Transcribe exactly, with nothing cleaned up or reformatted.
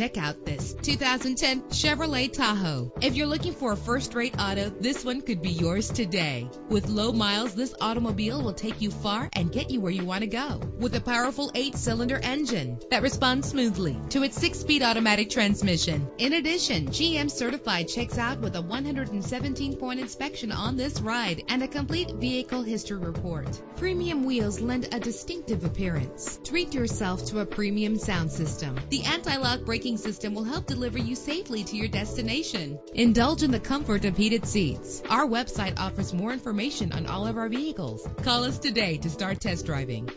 Check out this two thousand ten Chevrolet Tahoe. If you're looking for a first-rate auto, this one could be yours today. With low miles, this automobile will take you far and get you where you want to go. With a powerful eight-cylinder engine that responds smoothly to its six-speed automatic transmission. In addition, G M Certified checks out with a one hundred seventeen point inspection on this ride and a complete vehicle history report. Premium wheels lend a distinctive appearance. Treat yourself to a premium sound system. The anti-lock braking system will help deliver you safely to your destination. Indulge in the comfort of heated seats. Our website offers more information on all of our vehicles. Call us today to start test driving.